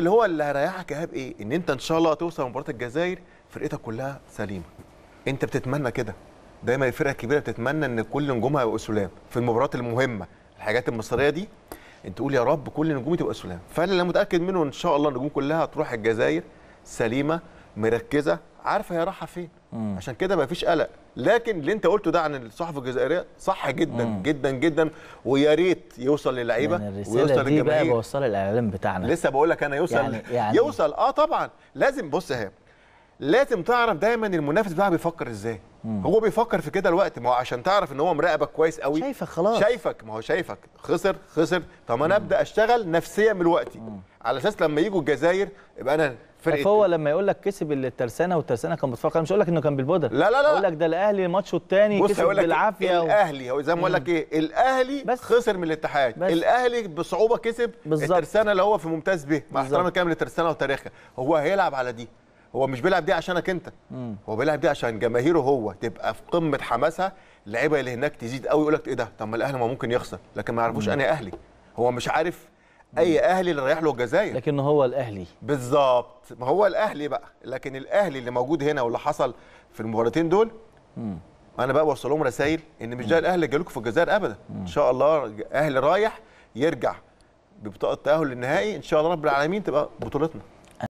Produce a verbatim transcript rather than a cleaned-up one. اللي هو اللي هيريحك ايهاب ايه؟ ان انت ان شاء الله توصل مباراه الجزائر فرقتك كلها سليمه. انت بتتمنى كده. دايما الفرقه الكبيره بتتمنى ان كل نجومها يبقوا سلام في المباريات المهمه، الحاجات المصيريه دي انت تقول يا رب كل نجومي تبقى سلام. فانا اللي متاكد منه ان شاء الله النجوم كلها هتروح الجزائر سليمه مركزه، عارفه هي رايحه فين. عشان كده مفيش قلق. لكن اللي انت قلته ده عن الصحافه الجزائريه صح جدا مم. جدا جدا، ويا ريت يوصل للعيبه يعني ويوصل للجماهير. بقى بوصل الاعلام بتاعنا، لسه بقول لك انا يوصل يعني يعني يوصل. اه طبعا لازم. بص اهي، لازم تعرف دايما المنافس بقى بيفكر ازاي. مم. هو بيفكر في كده الوقت، ما هو عشان تعرف ان هو مراقبك كويس قوي، شايفك خلاص، شايفك. ما هو شايفك خسر خسر، طب انا ابدا اشتغل نفسيا من دلوقتي على اساس لما يجوا الجزائر يبقى انا فرقت. هو لما يقول لك كسب الترسانه والترسانه كان بتفكر، مش هقول لك انه كان بالبودر، لا لا لا، اقول لك ده الاهلي ماتشه الثاني كسب بالعافيه. الاهلي هو زي ما بقول لك ايه، الاهلي بس خسر من الاتحاد، الاهلي بصعوبه كسب الترسانه اللي هو في ممتاز به، مع احترامي كامل للترسانه وتاريخها، هو هيلعب على دي. هو مش بيلعب دي عشانك انت، مم. هو بيلعب دي عشان جماهيره، هو تبقى في قمه حماسها، اللعيبه اللي هناك تزيد قوي، يقول لك ايه ده؟ طب ما الاهلي ما ممكن يخسر، لكن ما يعرفوش انا اهلي. هو مش عارف اي اهلي اللي رايح له الجزائر، لكن هو الاهلي بالظبط. ما هو الاهلي بقى، لكن الاهلي اللي موجود هنا واللي حصل في المباراتين دول، مم. انا بقى بوصل لهم رسائل ان مش ده الاهلي اللي جالكم في الجزائر ابدا. مم. ان شاء الله الاهلي رايح يرجع ببطاقه تاهل للنهائي، ان شاء الله رب العالمين تبقى بطولتنا.